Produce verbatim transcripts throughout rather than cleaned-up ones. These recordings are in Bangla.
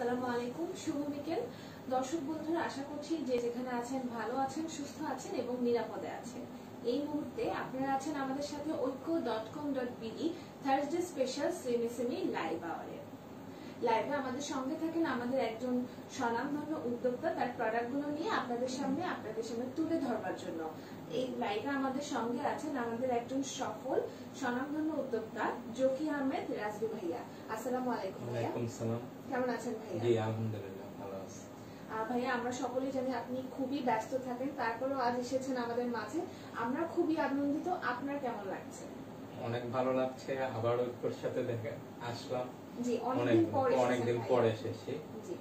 আসসালামু আলাইকুম, শুভ বিকেল। দর্শক বন্ধুরা, আশা করছি যে যেখানে আছেন ভালো আছেন, সুস্থ আছেন এবং নিরাপদে আছেন। এই মুহূর্তে আপনারা আছেন আমাদের সাথে oikko dot com dot b d Thursday special সেমিসেমি লাইভ আওয়ারে। লাইভে আমাদের সঙ্গে থাকেন আমাদের একজন স্বনামধন্য উদ্যোক্তা, তার প্রোডাক্টগুলো নিয়ে আপনাদের সামনে আপনাদের সামনে তুলে ধরবার জন্য। এই লাইভে আমাদের সঙ্গে আছেন আমাদের একজন সফল স্বনামধন্য উদ্যোক্তা জকি আহমেদ রাজবি ভাইয়া। আসসালামু আলাইকুম ভাইয়া। কেমন আছেন ভাইয়া? জি আলহামদুলিল্লাহ ভালো আছি ভাইয়া। আমরা সকলেই জানি আপনি খুবই ব্যস্ত থাকেন, তারপরেও আজ এসেছেন আমাদের মাঝে, আমরা খুবই আনন্দিত। আপনার কেমন লাগছে? অনেক ভালো লাগছে, আবার ওর সাথে দেখা আসলাম। জি অনেকদিন পরে অনেকদিন পরে এসেছি। জি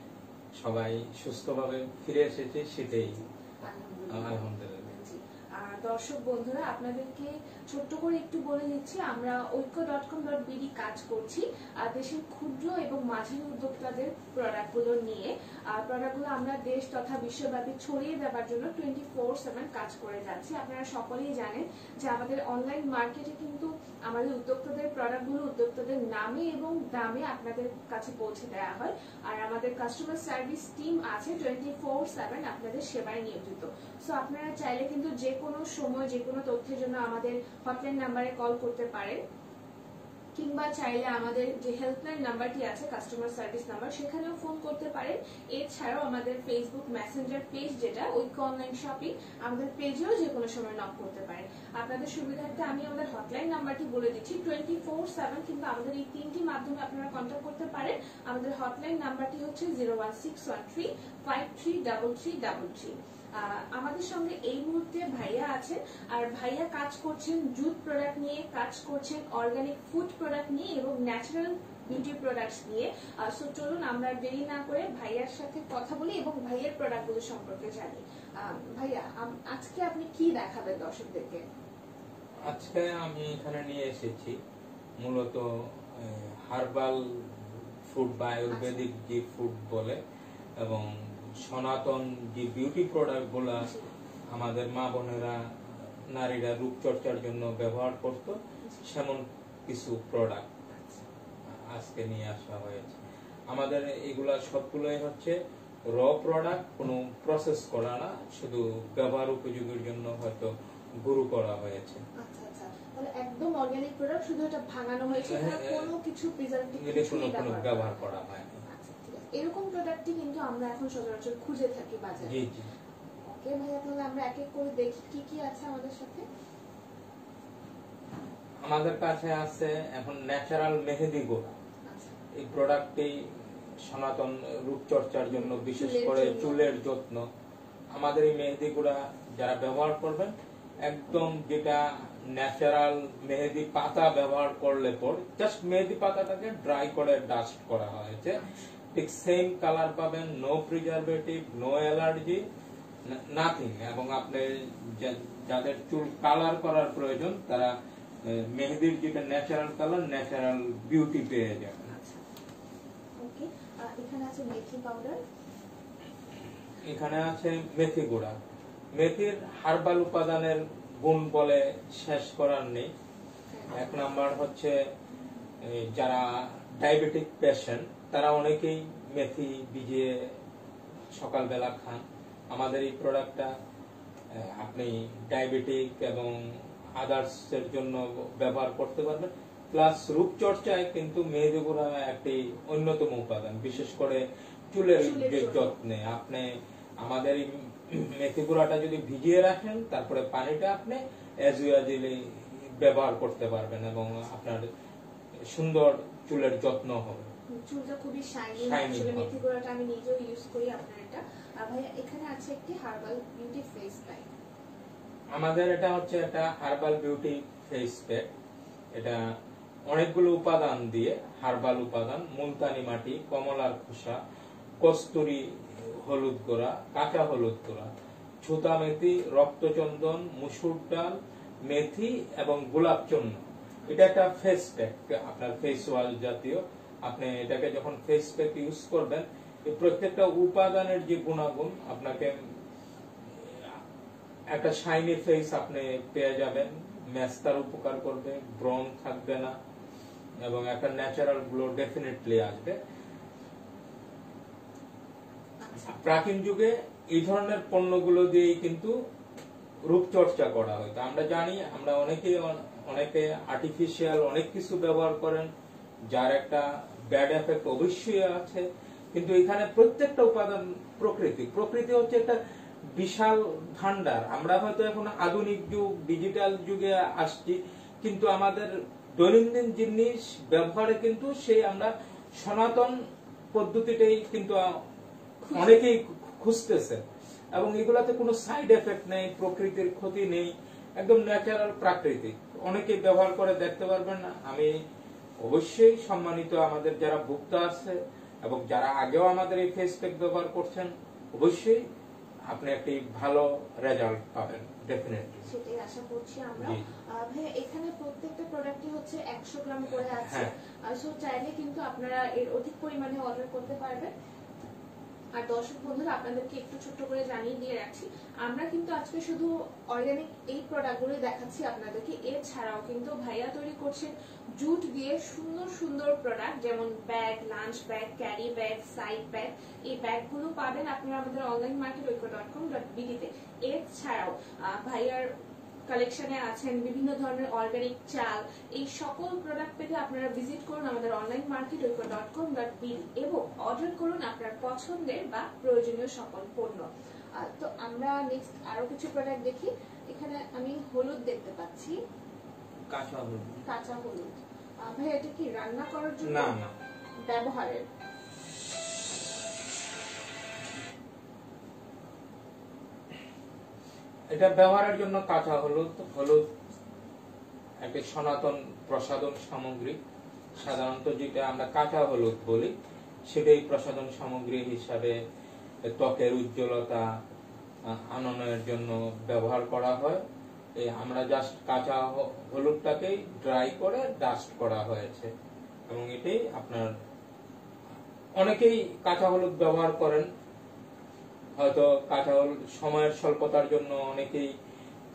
সবাই সুস্থভাবে ফিরে এসেছে শীতেই, আলহামদুলিল্লাহ। দর্শক বন্ধুরা, আপনাদেরকে ছোট্ট করে একটু বলে দিচ্ছি, আমরা oikko dot com dot b d কাজ করছি দেশের ক্ষুদ্র এবং মাঝারি উদ্যোক্তাদের প্রোডাক্টগুলো নিয়ে। প্রোডাক্টগুলো আমরা দেশ তথা বিশ্বব্যাপী ছড়িয়ে দেওয়ার জন্য টোয়েন্টি ফোর সেভেন কাজ করে যাচ্ছি। আপনারা সকলেই জানেন যে আমাদের অনলাইন মার্কেটে কিন্তু আমাদের উদ্যোক্তাদের প্রোডাক্টগুলো উদ্যোক্তাদের নামে এবং দামে আপনাদের কাছে পৌঁছে দেওয়া হয়। আর আমাদের কাস্টমার সার্ভিস টিম আছে টোয়েন্টি ফোর সেভেন আপনাদের সেবায় নিয়োজিত। সো আপনারা চাইলে কিন্তু যে কোনো সময় যে কোনো তথ্যের জন্য আমাদের হটলাইন নাম্বারে কল করতে পারেন, কিংবা চাইলে আমাদের যে হেল্পলাইন নাম্বারটি আছে কাস্টমার সার্ভিস নাম্বার সেখানেও ফোন করতে পারেন। এছাড়াও আমাদের ফেসবুক মেসেঞ্জার পেজ যেটা oikko অনলাইন শপিং, আমাদের পেজেও যে কোনো সময় নক করতে পারেন। আপনাদের সুবিধার্থে আমি আমাদের হটলাইন নাম্বারটি বলে দিচ্ছি টোয়েন্টি ফোর সেভেন, কিংবা আমাদের এই তিনটি মাধ্যমে আপনারা কন্ট্যাক্ট করতে পারেন। আমাদের হটলাইন নাম্বারটি হচ্ছে zero one six one three five three double three double three. আমাদের সঙ্গে এই মুহূর্তে ভাইয়া আছেন, আর ভাইয়া কাজ করছেন জুট প্রোডাক্ট নিয়ে, কাজ করছেন অর্গানিক ফুড প্রোডাক্ট নিয়ে এবং ন্যাচারাল বিউটি প্রোডাক্টস নিয়ে। সো চলুন আমরা দেরি না করে ভাইয়ার সাথে কথা বলি এবং ভাইয়ের প্রোডাক্টগুলো সম্পর্কে জানি। ভাইয়া, আজকে আপনি কি দেখাবেন দর্শকদেরকে? আজকে আমি এখানে নিয়ে এসেছি মূলত হার্বাল ফুড বা আয়ুর্বেদিক যে ফুড বলে, এবং সনাতন যে বিউটি প্রোডাক্ট গুলা আমাদের মা বোনেরা নারীরা রূপচর্চার জন্য ব্যবহার করত, সেমন কিছু প্রোডাক্ট আজকে নিয়ে আসা হয়েছে। আমাদের এগুলা সবগুলোই হচ্ছে র প্রোডাক্ট, কোনো প্রসেস করা না, শুধু ব্যবহার উপযোগীর জন্য হয়তো গুঁড়ো করা হয়েছে। একদম অর্গানিক প্রোডাক্ট, শুধু এটা ভাঙানো হয়েছে, কোনো কিছু প্রিজারভেটিভ ব্যবহার করা হয় না। এরকম প্রোডাক্টটি কিন্তু আমরা এখন সচরাচর খুঁজে থাকি বাজারে। জি জি ওকে ভাইয়া, তাহলে আমরা এক এক করে দেখি কি কি আছে আমাদের সাথে। আমাদের কাছে আছে এখন ন্যাচারাল মেহেদি গুঁড়া। এই প্রোডাক্টটি সনাতন রূপচর্চার জন্য, বিশেষ করে চুলের যত্ন। আমাদের এই মেহেদি গুঁড়া যারা ব্যবহার করবেন, একদম যেটা ন্যাচারাল মেহেদি পাতা ব্যবহার করলে পর জাস্ট মেহেদি পাতাটাকে ড্রাই করে ডাস্ট করা হয়েছে, ঠিক সেম কালার পাবেন, no preservative, no allergy, nothing. এবং আপনি যাদের চুল কালার করার প্রয়োজন তারা মেহেদির যেটা ন্যাচারাল কালার, ন্যাচারাল বিউটি পেয়ে যাবেন। ওকে, এখানে আছে মেথি পাউডার, এখানে আছে মেথি গুঁড়া। মেথির হার্বাল উপাদানের গুণ বলে শেষ করার নেই। এক নাম্বার হচ্ছে যারা ডায়াবেটিক পেশেন্ট তারা অনেকেই মেথি ভিজিয়ে সকালবেলা খান। আমাদের এই প্রোডাক্টটা আপনি ডায়াবেটিক এবং আদার্সের জন্য ব্যবহার করতে পারবেন। প্লাস রূপচর্চায় কিন্তু মেহেদি গুঁড়া একটি অন্যতম উপাদান, বিশেষ করে চুলের যত্নে। আপনি আমাদের এই মেথি গুঁড়াটা যদি ভিজিয়ে রাখেন, তারপরে পানিটা আপনি অ্যাজুয়াজুয়ালি ব্যবহার করতে পারবেন এবং আপনার সুন্দর চুলের যত্ন হবে। চুলটা খুবই শাইনি, আসলে মেথি গুঁড়াটা আমি নিজেও ইউজ করি। আপনার এটা ভাইয়া, এখানে আছে একটি হার্বাল বিউটি ফেস প্যাক। আমাদের এটা হচ্ছে একটা হার্বাল বিউটি ফেস প্যাক। এটা অনেকগুলো উপাদান দিয়ে, হার্বাল উপাদান মুলতানি মাটি, কমলার খোসা, কস্তুরি হলুদ গুঁড়া, কাঁচা হলুদ গুঁড়া, ছোটা মেথি, রক্তচন্দন, মুসুর ডাল, মেথি এবং গোলাপ চন্দন। এটা একটা ফেস প্যাক, আপনার ফেস ওয়াশ জাতীয়। আপনি এটাকে যখন ফেস প্যাক ইউজ করবেন, এই প্রত্যেকটা উপাদানের যে গুণাগুণ, আপনাকে একটা শাইনি ফেস আপনি পেয়ে যাবেন। ম্যাস্তার উপকার করবে, ব্রন থাকবে না এবং একটা ন্যাচারাল গ্লো ডেফিনেটলি আসবে। প্রাচীন যুগে এই ধরনের পণ্যগুলো দিয়েই কিন্তু রূপচর্চা করা হতো। আমরা জানি, আমরা অনেকেই অনেকে আর্টিফিশিয়াল অনেক কিছু ব্যবহার করেন, যার একটা ব্যাড এফেক্ট অবশ্যই আছে। কিন্তু এখানে প্রত্যেকটা উপাদান প্রকৃতি, প্রকৃতি হচ্ছে একটা বিশাল ভান্ডার। আমরা হয়তো এখন আধুনিক যুগ, ডিজিটাল যুগে আসছি, কিন্তু আমাদের দৈনন্দিন জিনিস ব্যবহারে কিন্তু সেই আমরা সনাতন পদ্ধতিটাই কিন্তু অনেকেই খুঁজতেছে, এবং এগুলাতে কোনো সাইড এফেক্ট নেই, প্রকৃতির ক্ষতি নেই, একদম ন্যাচারাল, প্রাকৃতিক। অনেকে ব্যবহার করে দেখতে পারবেন। আমি অবশ্যই সম্মানিত আমাদের যারা ভুক্ত আছে এবং যারা আগেও আমাদের এই ফেস প্যাক ব্যবহার করছেন, অবশ্যই আপনি একটি ভালো রেজাল্ট পাবেন। আর দর্শক বন্ধুরা, আপনাদেরকে একটু ছোট্ট করে জানিয়ে দিয়ে রাখছি, আমরা কিন্তু আজকে শুধু অর্গানিক এই প্রোডাক্টগুলো দেখাচ্ছি আপনাদেরকে। এছাড়াও কিন্তু ভাইয়া তৈরি করছেন জুট দিয়ে সুন্দর সুন্দর প্রোডাক্ট, যেমন bag, lunch bag, carry bag, side bag. এই ব্যাগগুলো পাবেন আপনারা আমাদের online market Oikko dot com dot B D তে। এছাড়াও ভাইয়ার কালেকশনে আছেন বিভিন্ন ধরনের অর্গানিক চাল। এই সকল প্রোডাক্ট পেতে আপনারা ভিজিট করুন আমাদের online market Oikko dot com dot B D এবং অর্ডার করুন আপনার পছন্দের বা প্রয়োজনীয় সকল পণ্য। তো আমরা নেক্সট আরো কিছু প্রোডাক্ট দেখি। এখানে আমি হলুদ দেখতে পাচ্ছি, কাঁচা হলুদ। কাঁচা হলুদ ভাই, এটা কি রান্না করার জন্য? না না, ব্যবহারের। এটা ব্যবহারের জন্য কাঁচা হলুদ। হলুদ একটা সনাতন প্রসাধন সামগ্রী। সাধারণত যেটা আমরা কাঁচা হলুদ বলি, সেটাই প্রসাধন সামগ্রী হিসাবে ত্বকের উজ্জ্বলতা আনয়নের জন্য ব্যবহার করা হয়। আমরা জাস্ট কাঁচা হলুদটাকেই ড্রাই করে ডাস্ট করা হয়েছে, এবং এটাই আপনার অনেকেই কাঁচা হলুদ ব্যবহার করেন। হয়তো কাঁচা হলুদ সময়ের স্বল্পতার জন্য অনেকেই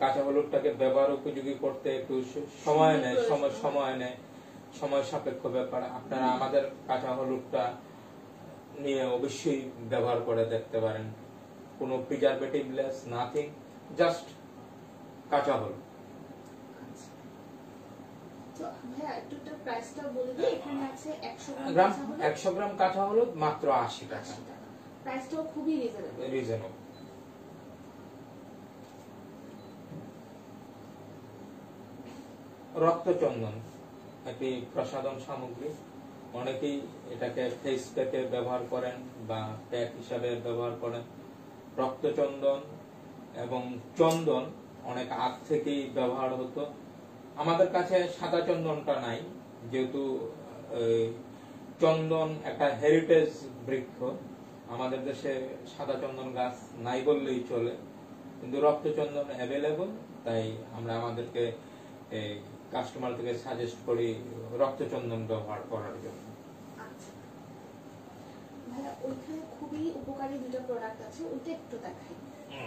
কাঁচা হলুদটাকে ব্যবহার উপযোগী করতে একটু সময় নেয়, সময় সময় নেয় সময় সাপেক্ষ ব্যাপার। আপনারা আমাদের কাঁচা হলুদটা নিয়ে অবশ্যই ব্যবহার করে দেখতে পারেন। কোনো প্রিজারভেটিভ লেস, নাথিং, জাস্ট কাঁচা হলুদ। একশো গ্রাম কাঁচা হলুদ মাত্র আশি টাকা। প্রাইসটাও খুবই রিজনেবল। রক্তচন্দন একটি প্রসাধন সামগ্রী। অনেকেই এটাকে ফেস প্যাকে ব্যবহার করেন বা প্যাক হিসাবে ব্যবহার করেন। রক্তচন্দন এবং চন্দন অনেক আগ থেকেই ব্যবহার হতো। আমাদের কাছে সাদা চন্দনটা নাই, যেহেতু চন্দন একটা হেরিটেজ বৃক্ষ। আমাদের দেশে সাদা চন্দন গাছ নাই বললেই চলে, কিন্তু রক্তচন্দন অ্যাভেলেবল। তাই আমরা আমাদেরকে কাস্টমারকে সাজেস্ট করি রক্তচন্দন ব্যবহার করার জন্য। ভাইয়া ওইখানে খুবই উপকারী দুটো প্রোডাক্ট আছে, ওইটা একটু দেখাই।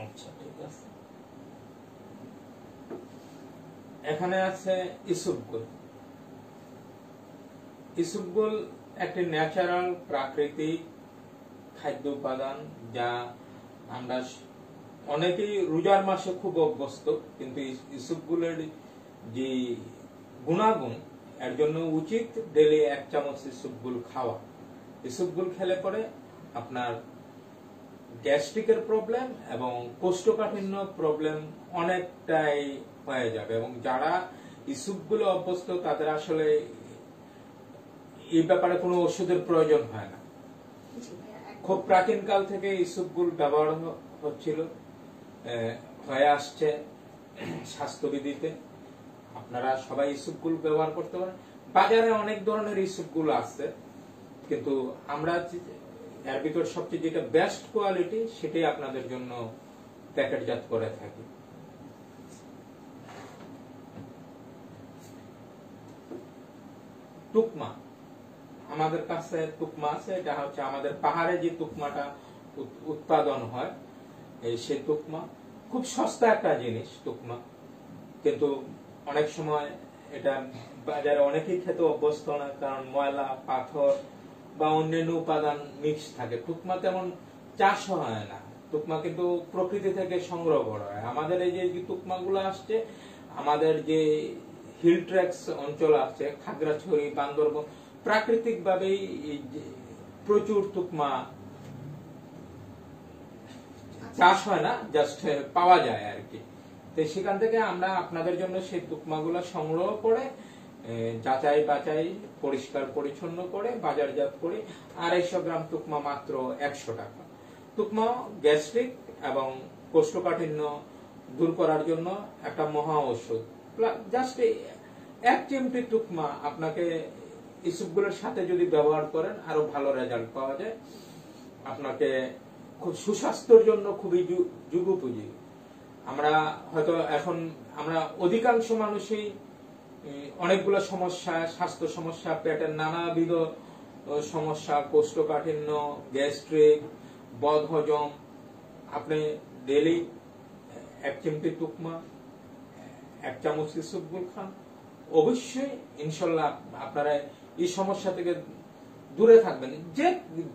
আচ্ছা ঠিক আছে। এখানে আছে ইসবগোল। ইসবগোল একটা ন্যাচারাল প্রাকৃতিক খাদ্য উপাদান, যা আমরা অনেকেই রোজার মাসে খুব অভ্যস্ত, কিন্তু ইসবগোলের যে গুণাগুণ, এর জন্য উচিত ডেলি এক চামচ ইসবগোল খাওয়া। ইসবগোল খেলে পরে আপনার গ্যাস্ট্রিকের প্রবলেম এবং কোষ্ঠকাঠিন্য প্রবলেম অনেকটাই হয়ে যাবে। এবং যারা ইসবগোলে অভ্যস্ত, তাদের আসলে এই ব্যাপারে কোনো ওষুধের প্রয়োজন হয় না। খুব প্রাচীন কাল থেকে ইসবগোল ব্যবহার হচ্ছিল, হয়ে আসছে স্বাস্থ্যবিধিতে। আপনারা সবাই ইসবগোল ব্যবহার করতে পারেন। বাজারে অনেক ধরনের ইসবগোল আছে, কিন্তু আমরা এর ভিতর সবচেয়ে যেটা বেস্ট কোয়ালিটি, সেটাই আপনাদের জন্য প্যাকেটজাত করে থাকি। টুকমা, আমাদের কাছে তুকমা আছে। এটা হচ্ছে আমাদের পাহাড়ে যে তুকমাটা উৎপাদন হয়, সে তুকমা খুব সস্তা একটা জিনিস তুকমা, কিন্তু অনেক সময় এটা বাজারে অনেকেই খেতে অভ্যস্ত না, কারণ ময়লা, পাথর বা অন্যান্য উপাদান মিক্স থাকে। তুকমা তেমন চাষ হয় না, তুকমা কিন্তু প্রকৃতি থেকে সংগ্রহ করা হয়। আমাদের এই যে তুকমাগুলো আসছে আমাদের যে হিল ট্র্যাক্স অঞ্চল আছে খাগড়াছড়ি বান্দরবন প্রাকৃতিক ভাবেই প্রচুর তুকমা চাষ হয় না, জাস্ট পাওয়া যায় আর কি। তো সেখান থেকে আমরা আপনাদের জন্য সেই তুকমাগুলো সংগ্রহ করে যাচাই বাছাই পরিষ্কার পরিচ্ছন্ন করে বাজারজাত করি। আড়াইশো গ্রাম তুকমা মাত্র একশো টাকা। তুকমা গ্যাস্ট্রিক এবং কোষ্ঠকাঠিন্য দূর করার জন্য একটা মহা ঔষধ। জাস্ট এক চিমটি তুকমা আপনাকে ইসবগুলোর সাথে যদি ব্যবহার করেন আরো ভালো রেজাল্ট পাওয়া যায়। আপনাকে খুব সুস্বাস্থ্যের জন্য খুবই যুগোপযোগী। আমরা হয়তো এখন আমরা অধিকাংশ মানুষই অনেকগুলো সমস্যা, স্বাস্থ্য সমস্যা, পেটের নানাবিধ সমস্যা, কোষ্ঠকাঠিন্য, গ্যাস্ট্রিক, বদহজম। আপনি ডেলি এক চিমটি তুকমা এক চামচ ইসবগুল খান, অবশ্যই ইনশাল্লাহ আপনারা এই সমস্যা থেকে দূরে থাকবেন। যে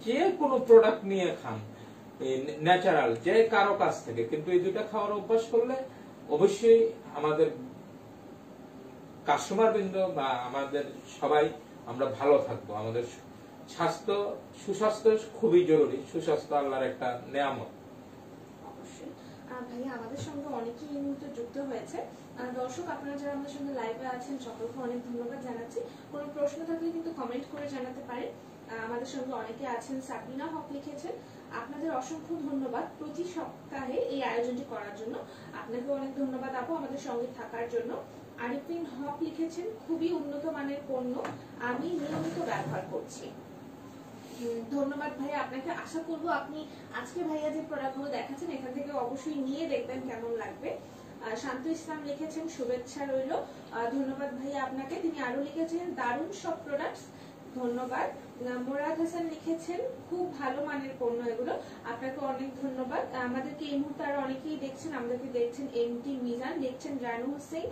যে কোনো প্রোডাক্ট নিয়ে খান ন্যাচারাল যে কারো কাছ থেকে, কিন্তু এই দুটা খাওয়ার অভ্যাস করলে অবশ্যই আমাদের কাস্টমার বৃন্দ বা আমাদের সবাই আমরা ভালো থাকবো। আমাদের স্বাস্থ্য সুস্বাস্থ্য খুবই জরুরি, সুস্বাস্থ্য আল্লাহর একটা নিয়ামত। ভাইয়া আমাদের সঙ্গে অনেকেই এই মুহূর্তে যুক্ত হয়েছে। দর্শক আপনারা যারা আমাদের সঙ্গে লাইভে আছেন সকলকে অনেক ধন্যবাদ জানাচ্ছি। কোনো প্রশ্ন থাকলে কিন্তু কমেন্ট করে জানাতে পারেন। আমাদের সঙ্গে অনেকে আছেন, সাবিনা হক লিখেছেন আপনাদের অসংখ্য ধন্যবাদ প্রতি সপ্তাহে এই আয়োজনটি করার জন্য। আপনাকে অনেক ধন্যবাদ আপু আমাদের সঙ্গে থাকার জন্য। আরিফিন হক লিখেছেন খুবই উন্নত মানের পণ্য, আমি নিয়মিত ব্যবহার করছি। ধন্যবাদ ভাইয়া আপনাকে। আশা করবো আপনি আজকে ভাইয়া যে প্রোডাক্টগুলো দেখাচ্ছেন এখান থেকে অবশ্যই নিয়ে দেখবেন কেমন লাগবে। শান্ত ইসলাম লিখেছেন শুভেচ্ছা রইল। ধন্যবাদ ভাইয়া আপনাকে। তিনি আরো লিখেছেন দারুণ সব প্রোডাক্টস, ধন্যবাদ। মোরাদ হাসান লিখেছেন খুব ভালো মানের পণ্য এগুলো, আপনাকে অনেক ধন্যবাদ। আমাদেরকে এই মুহূর্তে আরো অনেকেই দেখছেন, আমাদেরকে দেখছেন এমটি মিজান, দেখছেন রানু হোসেন,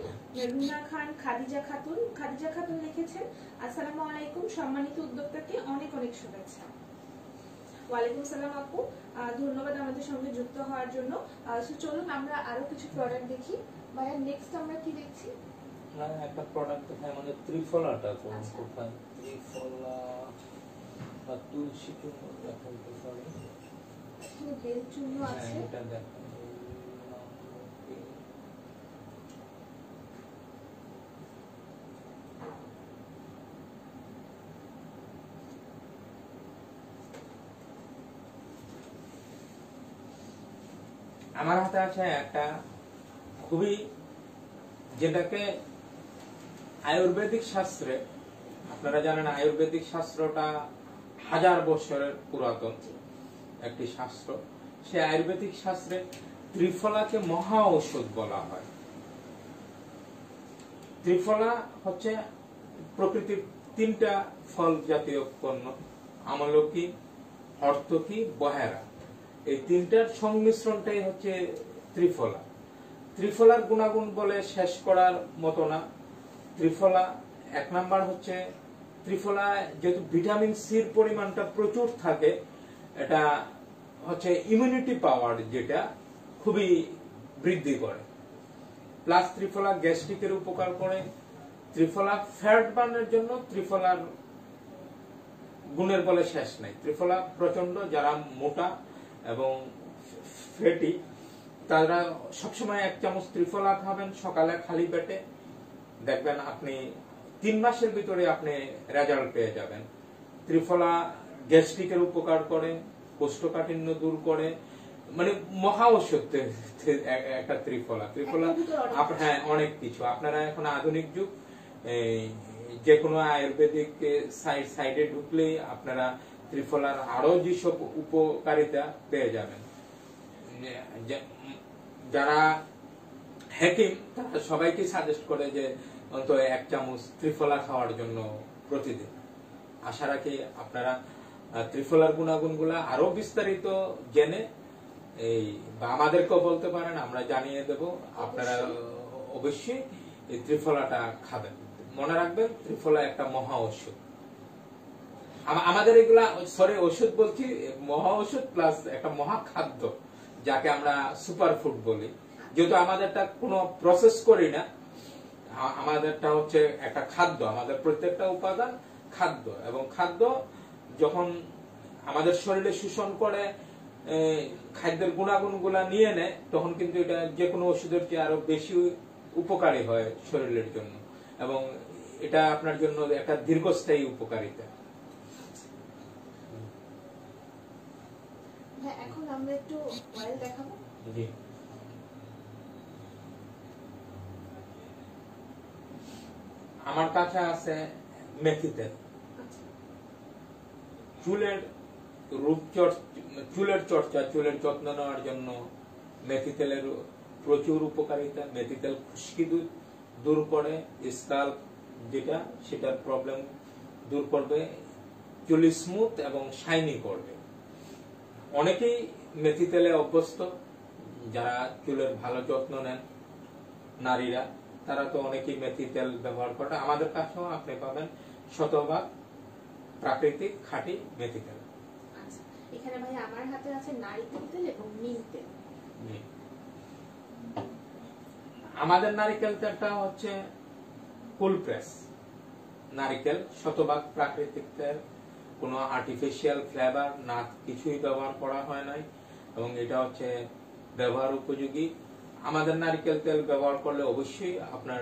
রুনা খান, খাদিজা খাতুন। খাদিজা খাতুন লিখেছেন আসসালামু আলাইকুম, সম্মানিত উদ্যোক্তাকে অনেক অনেক শুভেচ্ছা। ওয়ালাইকুম সালাম আপু, ধন্যবাদ আমাদের সঙ্গে যুক্ত হওয়ার জন্য। চলুন আমরা আরো কিছু প্রোডাক্ট দেখি। ভাইয়া নেক্সট আমরা কি দেখছি? একটা প্রোডাক্ট দেখাই আমাদের ত্রিফলাটা কোন কোথায়, ত্রিফলা বা তুলসী চূর্ণ দেখাই তো সরি এখানে বেল চূর্ণ আছে, এটা দেখো আমার হাতে আছে একটা খুবই, যেটাকে আয়ুর্বেদিক শাস্ত্রে আপনারা জানেন আয়ুর্বেদিক শাস্ত্রটা হাজার বছরের পুরাতন একটি শাস্ত্র। সে আয়ুর্বেদিক শাস্ত্রে ত্রিফলাকে মহা ঔষধ বলা হয়। ত্রিফলা হচ্ছে প্রকৃতির তিনটা ফল জাতীয় পণ্য, আমলকি, হর্তকি, বহেরা। এই তিনটার সংমিশ্রণটাই হচ্ছে ত্রিফলা। ত্রিফলার গুণাগুণ বলে শেষ করার মতো না। ত্রিফলা এক নাম্বার হচ্ছে ত্রিফলা যেহেতু ভিটামিন সির পরিমাণটা প্রচুর থাকে, এটা হচ্ছে ইমিউনিটি পাওয়ার যেটা খুবই বৃদ্ধি করে। প্লাস ত্রিফলা গ্যাস্ট্রিকের উপকার করে। ত্রিফলা ফ্যাট বার্নের জন্য ত্রিফলার গুণের বলে শেষ নাই। ত্রিফলা প্রচন্ড, যারা মোটা এবং ফ্যাটি তারা সবসময় এক চামচ ত্রিফলা খাবেন সকালে খালি পেটে, দেখবেন আপনি তিন মাসের ভিতরে আপনি রেজাল্ট পেয়ে যাবেন। ত্রিফলা গ্যাস্ট্রিকের উপকার করে, কোষ্ঠকাঠিন্য দূর করে, মানে মহা ঔষধ একটা ত্রিফলা। ত্রিফলা হ্যাঁ অনেক কিছু। আপনারা এখন আধুনিক যুগ, যে কোনো আয়ুর্বেদিক সাইড সাইডে ঢুকলেই আপনারা ত্রিফলার আরো যেসব উপকারিতা পেয়ে যাবেন। যারা হেকিম তারা সবাইকে সাজেস্ট করে যে অন্তত এক চামচ ত্রিফলা খাওয়ার জন্য প্রতিদিন। আশা রাখি আপনারা ত্রিফলার গুণাগুণগুলো আরো বিস্তারিত জেনে এই বা আমাদেরকেও বলতে পারেন, আমরা জানিয়ে দেব। আপনারা অবশ্যই এই ত্রিফলাটা খাবেন। মনে রাখবেন ত্রিফলা একটা মহা ঔষধ। আমাদের এগুলা সরি ওষুধ বলছি, মহা ওষুধ প্লাস একটা মহা খাদ্য যাকে আমরা সুপার ফুড বলি। যেহেতু আমাদেরটা কোনো প্রসেস করি না, আমাদেরটা হচ্ছে একটা খাদ্য, আমাদের প্রত্যেকটা উপাদান খাদ্য, এবং খাদ্য যখন আমাদের শরীরে শোষণ করে খাদ্যের গুণাগুণ গুলা নিয়ে নেয় তখন কিন্তু এটা যে কোনো ওষুধের চেয়ে আরো বেশি উপকারী হয় শরীরের জন্য, এবং এটা আপনার জন্য একটা দীর্ঘস্থায়ী উপকারিতা। এখন আমরা একটু অয়েল দেখাবো। জি, আমার কাছে আছে মেথি তেল। চুলের রূপচর্চা, চুলের চর্চা, চুলের যত্ন নেওয়ার জন্য মেথি তেলের প্রচুর উপকারিতা। মেথি তেল খুশকি দূর করে, স্কাল্প যেটা সেটার প্রবলেম দূর করবে, চুল স্মুথ এবং শাইনি করবে। অনেকেই মেথি তেলে অভ্যস্ত, যারা চুলের ভালো যত্ন নেন নারীরা তারা তো অনেকেই মেথি তেল ব্যবহার করে। আমাদের কাছেও আপনি পাবেন শতভাগ প্রাকৃতিক খাঁটি মেথি তেল। এখানে ভাই আমার হাতে আছে নারকেল তেল এবং নিম তেল। আমাদের নারকেল তেলটা হচ্ছে ফুল প্রেস নারকেল, শতভাগ প্রাকৃতিক তেল, কোনো আর্টিফিশিয়াল ফ্লেভার না কিছুই ব্যবহার করা হয় নাই, এবং এটা হচ্ছে ব্যবহার উপযোগী। আমাদের নারকেল তেল ব্যবহার করলে অবশ্যই আপনার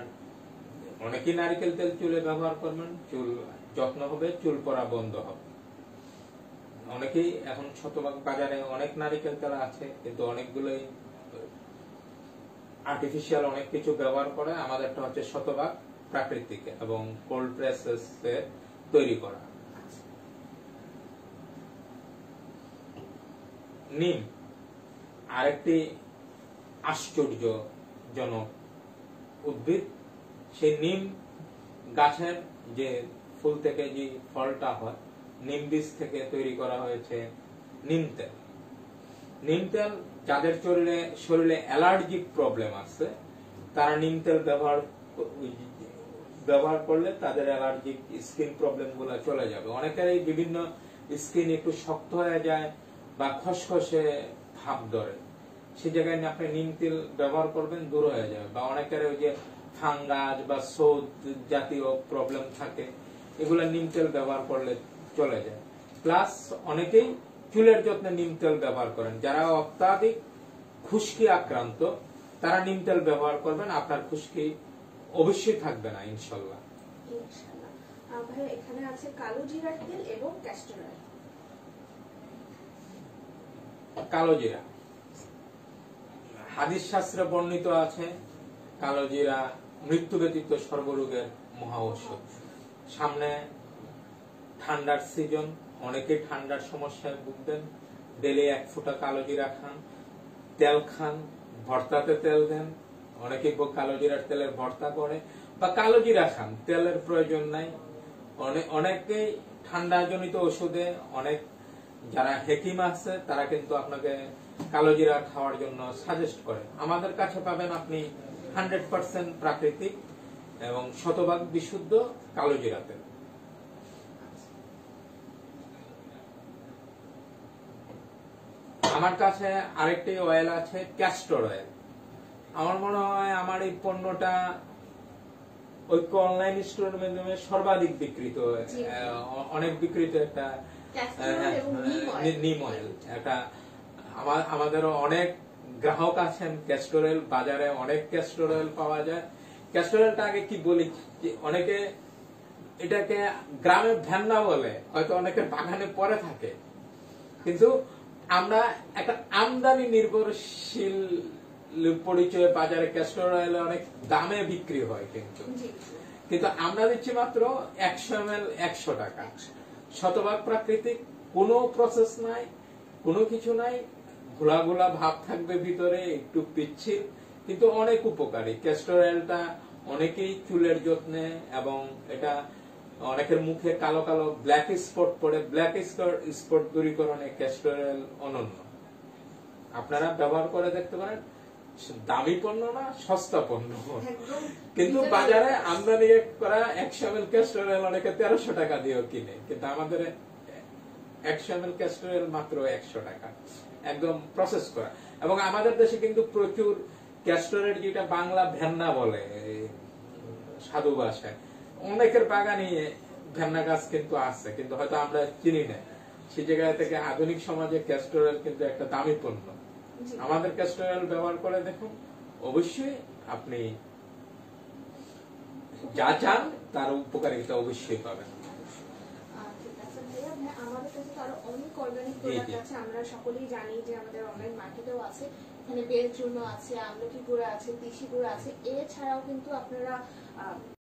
অনেকেই নারকেল তেল চুলে ব্যবহার করবেন, চুল যত্ন হবে, চুল পড়া বন্ধ হবে। অনেকেই এখন শতভাগ বাজারে অনেক নারকেল তেল আছে, কিন্তু অনেকগুলোই আর্টিফিশিয়াল অনেক কিছু ব্যবহার করে। আমাদেরটা হচ্ছে শতভাগ প্রাকৃতিক এবং কোল্ড প্রেসে তৈরি করা। নিম আরেকটি আশ্চর্যজনক উদ্ভিদ। সেই নিম গাছের যে ফুল থেকে যে ফলটা হয়, নিম বীজ থেকে তৈরি করা হয়েছে নিম তেল। নিম তেল যাদের শরীরে শরীরে অ্যালার্জিক প্রবলেম আছে তারা নিম তেল ব্যবহার ব্যবহার করলে তাদের অ্যালার্জিক স্কিন প্রবলেম গুলো চলে যাবে। অনেকেরই বিভিন্ন স্কিন একটু শক্ত হয়ে যায় বা খসখসে ভাব ধরে, সে জায়গায় আপনি নিম তেল ব্যবহার করবেন, দূর হয়ে যাবে। বা অনেকের ওই যে ফাঙ্গাস বা সোদ জাতীয় প্রবলেম থাকে, এগুলা নিম তেল ব্যবহার করলে চলে যায়। প্লাস অনেকেই চুলের যত্নে নিম তেল ব্যবহার করেন, যারা অত্যাধিক খুশকি আক্রান্ত তারা নিম তেল ব্যবহার করবেন, আপনার খুশকি অবশ্যই থাকবে না ইনশাল্লাহ। ভাই এখানে আছে কালো জিরার তেল এবং ক্যাস্টর অয়েল। কালো জিরা হাদিস শাস্ত্রে বর্ণিত আছে, কালো জিরা মৃত্যু ব্যতীত সর্বরোগের মহা ঔষধ। সামনে ঠান্ডার সিজন, অনেকে ঠান্ডার সমস্যায় ভুগবেন, ডেলি এক ফোঁটা কালো জিরা খান, তেল খান, ভর্তাতে তেল দেন। অনেকে কালো জিরার তেলের ভর্তা করে বা কালো জিরা খান, তেলের প্রয়োজন নাই। অনেকেই ঠান্ডা জনিত ওষুধে অনেক যারা হেকিম আছে তারা কিন্তু আপনাকে কালো জিরা খাওয়ার জন্য সাজেস্ট করে। আমাদের কাছে পাবেন আপনি হান্ড্রেড পার্সেন্ট প্রাকৃতিক এবং শতভাগ বিশুদ্ধ কালো জিরা তেল। আমার কাছে আরেকটি অয়েল আছে ক্যাস্টর অয়েল। আমার মনে হয় আমার এই পণ্যটা ঐক্য অনলাইন স্টোরের মাধ্যমে সর্বাধিক বিক্রিত, অনেক বিক্রিত একটা নিম অয়েল। একটা আমাদেরও অনেক গ্রাহক আছেন ক্যাস্টর অয়েল, বাজারে অনেক ক্যাস্টর অয়েল পাওয়া যায়। ক্যাস্টর অয়েলটা আগে কি বলি, অনেকে এটাকে গ্রামে ভ্যান্না বলে, হয়তো অনেকের বাগানে পরে থাকে, কিন্তু আমরা একটা আমদানি নির্ভরশীল পরিচয়ে বাজারে ক্যাস্টর অয়েল অনেক দামে বিক্রি হয়, কিন্তু কিন্তু আমরা দিচ্ছি মাত্র একশো এম এল একশো টাকা, শতভাগ প্রাকৃতিক, কোনো প্রসেস নাই, কোনো কিছু নাই। ঘোলা ঘোলা ভাব থাকবে ভিতরে, একটু পিচ্ছিল, কিন্তু অনেক উপকারী। ক্যাস্টর অয়েলটা অনেকেই চুলের যত্নে, এবং এটা অনেকের মুখে কালো কালো ব্ল্যাক স্পট পড়ে, ব্ল্যাক স্পট দূরীকরণে ক্যাস্টর অয়েল অনন্য। আপনারা ব্যবহার করে দেখতে পারেন, দামি পণ্য না, সস্তা পণ্য, কিন্তু বাজারে আমদানি করা একশো এম এল ক্যাস্টর অয়েল অনেকে তেরোশো টাকা দিয়েও কিনে, কিন্তু আমাদের এক show M L castor oil মাত্র একশো টাকা, একদম প্রসেস করা। এবং আমাদের দেশে কিন্তু প্রচুর ক্যাস্টর অয়েল, যেটা বাংলা ভেন্না বলে সাধু ভাষায়, অনেকের বাগানে ভেন্না গাছ কিন্তু আছে, কিন্তু হয়তো আমরা চিনি না। সেই জায়গা থেকে আধুনিক সমাজে ক্যাস্টর অয়েল কিন্তু একটা দামি পণ্য। আমাদের ক্যাস্টর অয়েল ব্যবহার করে দেখুন, অবশ্যই আপনি যা চান তার উপকারিতা অবশ্যই পাবেন। আমরা সকলেই জানি যে আমাদের অনলাইন মার্কেটেও আছে, এখানে বেলচূর্ণ আছে, আমলকি গুঁড়া আছে, তিসি গুঁড়া আছে, এছাড়াও কিন্তু আপনারা